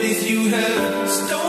ladies you have stolen.